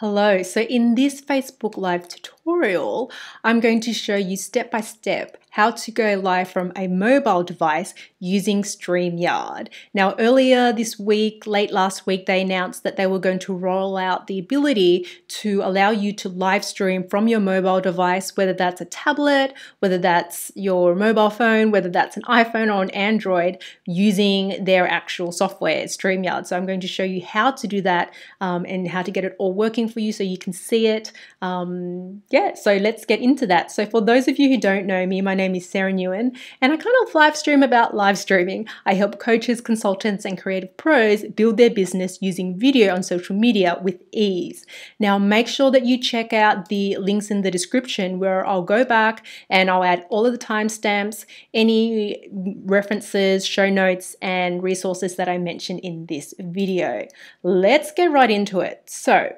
Hello, so in this Facebook Live tutorial, I'm going to show you step by step how to go live from a mobile device using StreamYard. Now earlier this week, late last week, they announced that they were going to roll out the ability to allow you to live stream from your mobile device, whether that's a tablet, whether that's your mobile phone, whether that's an iPhone or an Android, using their actual software, StreamYard. So I'm going to show you how to do that and how to get it all working for you so you can see it. Yeah, so let's get into that. So for those of you who don't know me, my name is Sarah Nguyen, and I kind of live stream about live streaming. I help coaches, consultants, and creative pros build their business using video on social media with ease. Now, make sure that you check out the links in the description where I'll go back and I'll add all of the timestamps, any references, show notes, and resources that I mentioned in this video. Let's get right into it. So,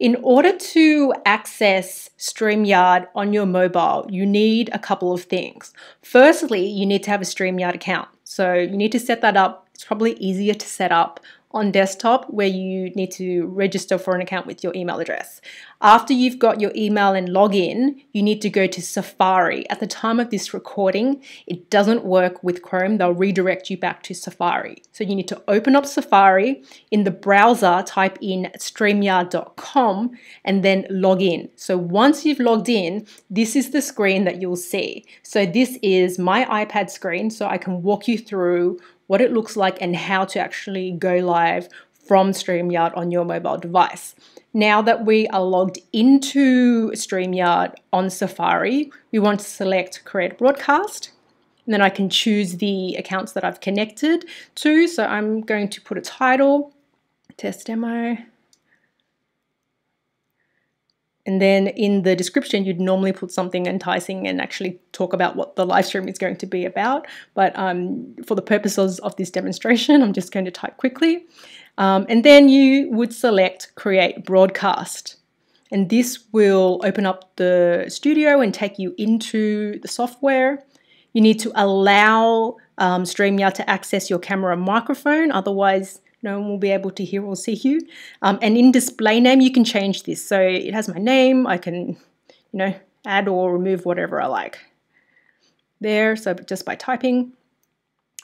in order to access StreamYard on your mobile, you need a couple of things. Firstly, you need to have a StreamYard account. So you need to set that up. It's probably easier to set up on desktop, where you need to register for an account with your email address. After you've got your email and login, you need to go to Safari. At the time of this recording, it doesn't work with Chrome. They'll redirect you back to Safari. So you need to open up Safari. In the browser, type in StreamYard.com and then log in. So once you've logged in, this is the screen that you'll see. So this is my iPad screen, so I can walk you through what it looks like and how to actually go live from StreamYard on your mobile device. Now that we are logged into StreamYard on Safari, we want to select Create Broadcast, and then I can choose the accounts that I've connected to. So I'm going to put a title, Test Demo, and then in the description, you'd normally put something enticing and actually talk about what the live stream is going to be about. But for the purposes of this demonstration, I'm just going to type quickly. And then you would select Create Broadcast. And this will open up the studio and take you into the software. You need to allow StreamYard to access your camera and microphone, otherwise no one will be able to hear or see you. And in display name, you can change this. So it has my name. I can, you know, add or remove whatever I like there. So just by typing.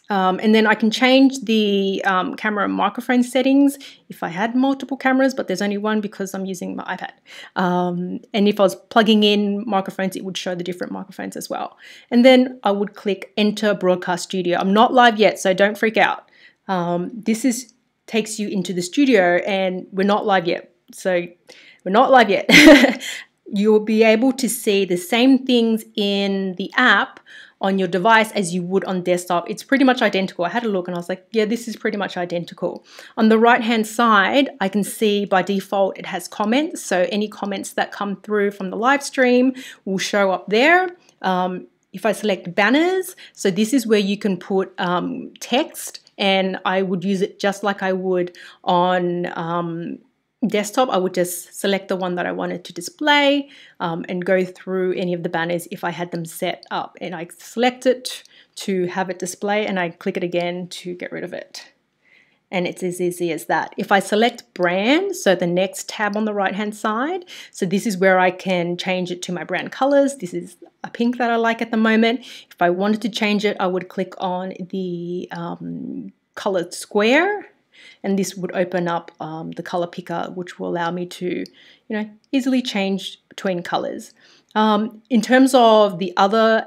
And then I can change the camera and microphone settings if I had multiple cameras, but there's only one because I'm using my iPad. And if I was plugging in microphones, it would show the different microphones as well. And then I would click Enter Broadcast Studio. I'm not live yet, so don't freak out. This is takes you into the studio, and we're not live yet. So we're not live yet. You'll be able to see the same things in the app on your device as you would on desktop. It's pretty much identical. I had a look and I was like, yeah, this is pretty much identical. On the right-hand side, I can see by default it has comments. So any comments that come through from the live stream will show up there. If I select banners, so this is where you can put text, and I would use it just like I would on desktop. I would just select the one that I wanted to display and go through any of the banners if I had them set up. And I select it to have it display, and I click it again to get rid of it. And it's as easy as that. If I select brand, so the next tab on the right-hand side, so this is where I can change it to my brand colors. This is a pink that I like at the moment. If I wanted to change it, I would click on the colored square, and this would open up the color picker, which will allow me to, you know, easily change between colors. In terms of the other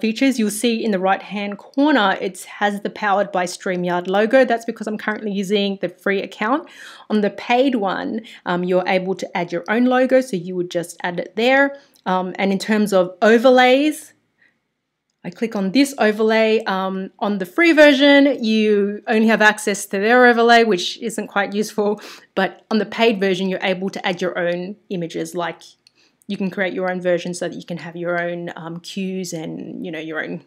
features, you'll see in the right-hand corner, it has the Powered by StreamYard logo. That's because I'm currently using the free account. On the paid one, you're able to add your own logo, so you would just add it there. And in terms of overlays, I click on this overlay. On the free version, you only have access to their overlay, which isn't quite useful. But on the paid version, you're able to add your own images, like you can create your own version so that you can have your own cues and, you know, your own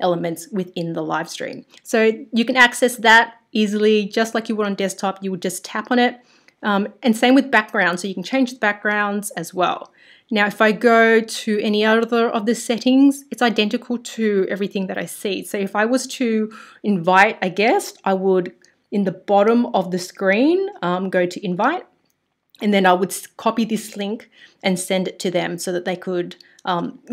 elements within the live stream. So you can access that easily, just like you would on desktop. You would just tap on it. And same with backgrounds, so you can change the backgrounds as well. Now, if I go to any other of the settings, it's identical to everything that I see. So if I was to invite a guest, I would, in the bottom of the screen, go to invite. And then I would copy this link and send it to them so that they could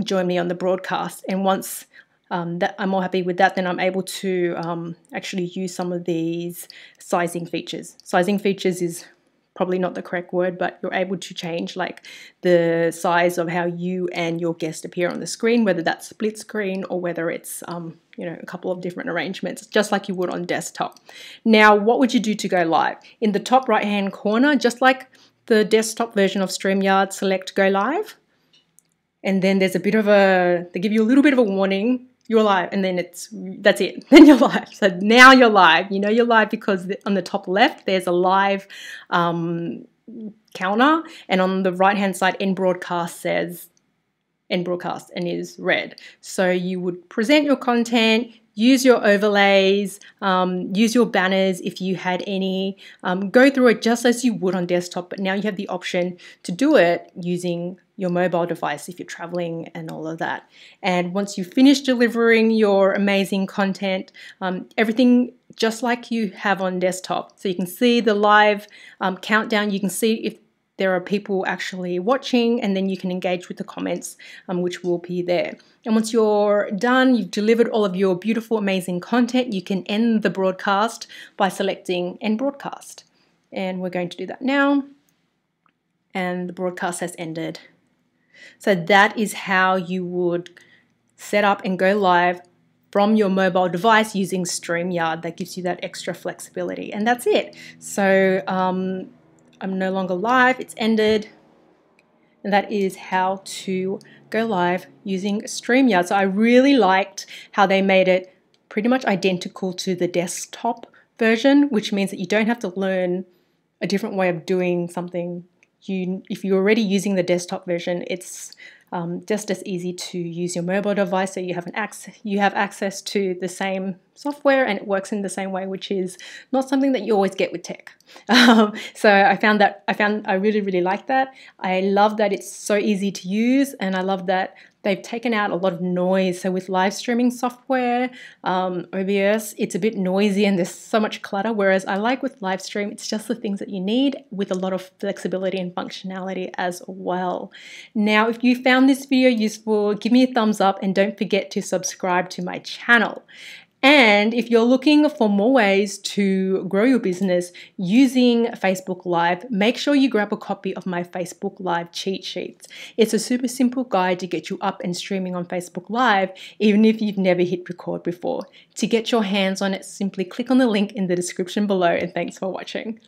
join me on the broadcast. And once that I'm all happy with that, then I'm able to actually use some of these sizing features. Sizing features is probably not the correct word, but you're able to change like the size of how you and your guest appear on the screen, whether that's split screen or whether it's you know, a couple of different arrangements, just like you would on desktop. Now, what would you do to go live? In the top right hand corner, just like the desktop version of StreamYard, select Go Live, and then there's a bit of a, they give you a little bit of a warning, you're live, and then that's it, then you're live. So now you're live, you know you're live because on the top left there's a live counter, and on the right hand side end broadcast says end broadcast and is red. So you would present your content, use your overlays, use your banners if you had any, go through it just as you would on desktop, but now you have the option to do it using your mobile device if you're traveling and all of that. And once you finish delivering your amazing content, everything just like you have on desktop. So you can see the live countdown, you can see if there are people actually watching, and then you can engage with the comments which will be there. And once you're done, you've delivered all of your beautiful, amazing content, you can end the broadcast by selecting End Broadcast. And we're going to do that now. And the broadcast has ended. So that is how you would set up and go live from your mobile device using StreamYard. That gives you that extra flexibility, and that's it. So I'm no longer live, it's ended, and that is how to go live using StreamYard. So I really liked how they made it pretty much identical to the desktop version, which means that you don't have to learn a different way of doing something. If you're already using the desktop version, it's just as easy to use your mobile device, so you have access to the same software and it works in the same way, which is not something that you always get with tech. So I really like that. I love that it's so easy to use, and I love that they've taken out a lot of noise. So with live streaming software, OBS, it's a bit noisy and there's so much clutter, whereas I like with live stream, it's just the things that you need with a lot of flexibility and functionality as well. Now, if you found this video useful, give me a thumbs up and don't forget to subscribe to my channel. And if you're looking for more ways to grow your business using Facebook Live, make sure you grab a copy of my Facebook Live cheat sheets. It's a super simple guide to get you up and streaming on Facebook Live, even if you've never hit record before. To get your hands on it, simply click on the link in the description below, and thanks for watching.